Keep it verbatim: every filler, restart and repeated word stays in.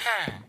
Huh.